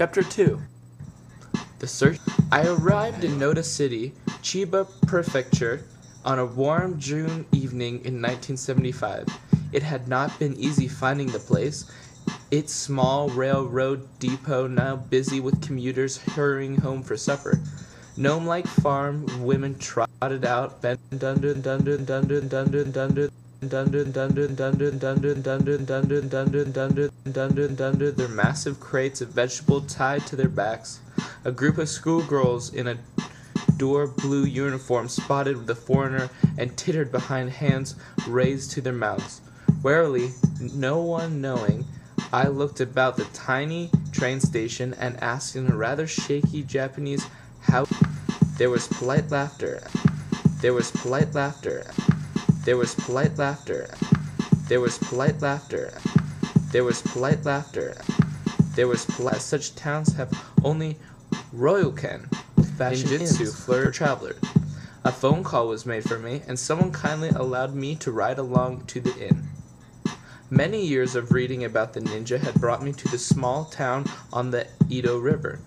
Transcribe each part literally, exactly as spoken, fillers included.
Chapter two The Search. I arrived in Noda City, Chiba Prefecture, on a warm June evening in nineteen seventy-five. It had not been easy finding the place, its small railroad depot now busy with commuters hurrying home for supper. Gnome-like farm women trotted out, bent under, under, under, under, under, under. Their massive crates of vegetable tied to their backs. A group of schoolgirls in a door blue uniform spotted the foreigner and tittered behind hands raised to their mouths. Warily, no one knowing, I looked about the tiny train station and asked in a rather shaky Japanese how. There was polite laughter. There was polite laughter. There was polite laughter. There was polite laughter. There was polite laughter. There was polite. Such towns have only Ryoken, fashion ninjutsu fleur for travelers. A phone call was made for me, and someone kindly allowed me to ride along to the inn. Many years of reading about the ninja had brought me to the small town on the Edo River.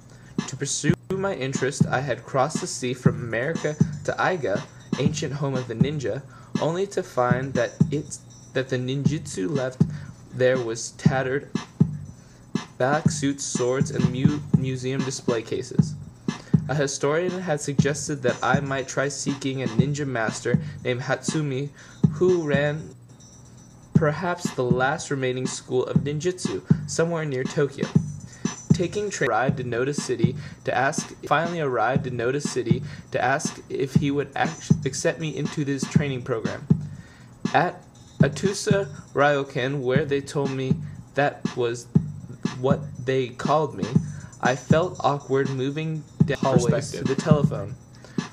To pursue my interest, I had crossed the sea from America to Iga, ancient home of the ninja, only to find that it's that the ninjutsu left there was tattered black suits, swords, and mu museum display cases. A historian had suggested that I might try seeking a ninja master named Hatsumi, who ran perhaps the last remaining school of ninjutsu somewhere near Tokyo. Taking train, arrived in Noda City to ask. Finally arrived in Noda City to ask if he would act, accept me into this training program at Atusa Ryoken, where they told me that was what they called me. I felt awkward moving down hallways to the telephone.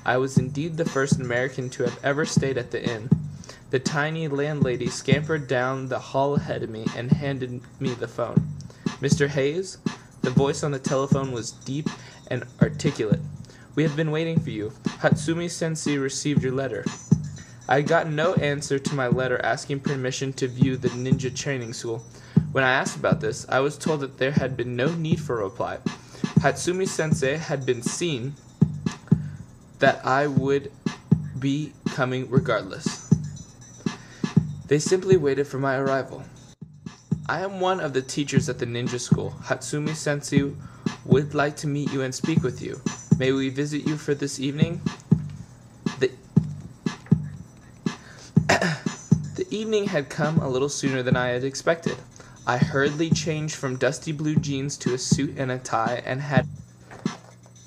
I was indeed the first American to have ever stayed at the inn. The tiny landlady scampered down the hall ahead of me and handed me the phone. Mister Hayes. The voice on the telephone was deep and articulate. "We have been waiting for you. Hatsumi Sensei received your letter." I got no answer to my letter asking permission to view the ninja training school. When I asked about this, I was told that there had been no need for a reply. Hatsumi Sensei had been seen, that I would be coming regardless. They simply waited for my arrival. "I am one of the teachers at the ninja school. Hatsumi Sensei would like to meet you and speak with you. May we visit you for this evening?" The, the evening had come a little sooner than I had expected. I hurriedly changed from dusty blue jeans to a suit and a tie and had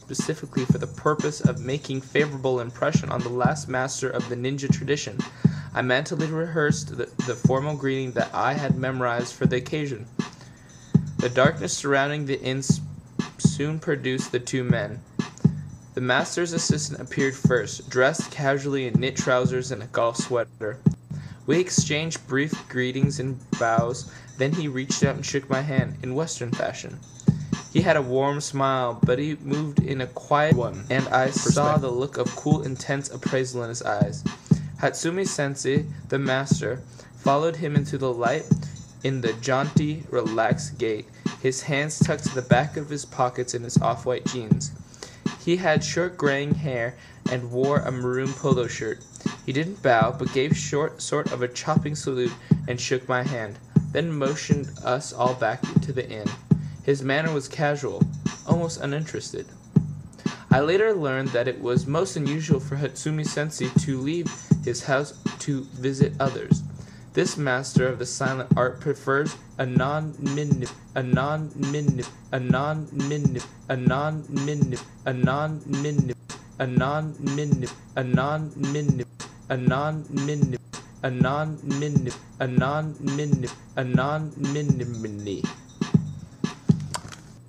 specifically for the purpose of making favorable impression on the last master of the ninja tradition. I mentally rehearsed the, the formal greeting that I had memorized for the occasion. The darkness surrounding the inn soon produced the two men. The master's assistant appeared first, dressed casually in knit trousers and a golf sweater. We exchanged brief greetings and bows, then he reached out and shook my hand in Western fashion. He had a warm smile, but he moved in a quiet one, and I saw the look of cool, intense appraisal in his eyes. Hatsumi Sensei, the master, followed him into the light in the jaunty, relaxed gait, his hands tucked to the back of his pockets in his off-white jeans. He had short graying hair and wore a maroon polo shirt. He didn't bow, but gave short sort of a chopping salute and shook my hand, then motioned us all back to the inn. His manner was casual, almost uninterested. I later learned that it was most unusual for Hatsumi Sensei to leave his house to visit others. This master of the silent art prefers a non-minif, a non-minif, a non-minif, a non-minif, a non-minif, a non-minif, a non-minif, a non-minif, a non-minif, a non-minif, a non-minif.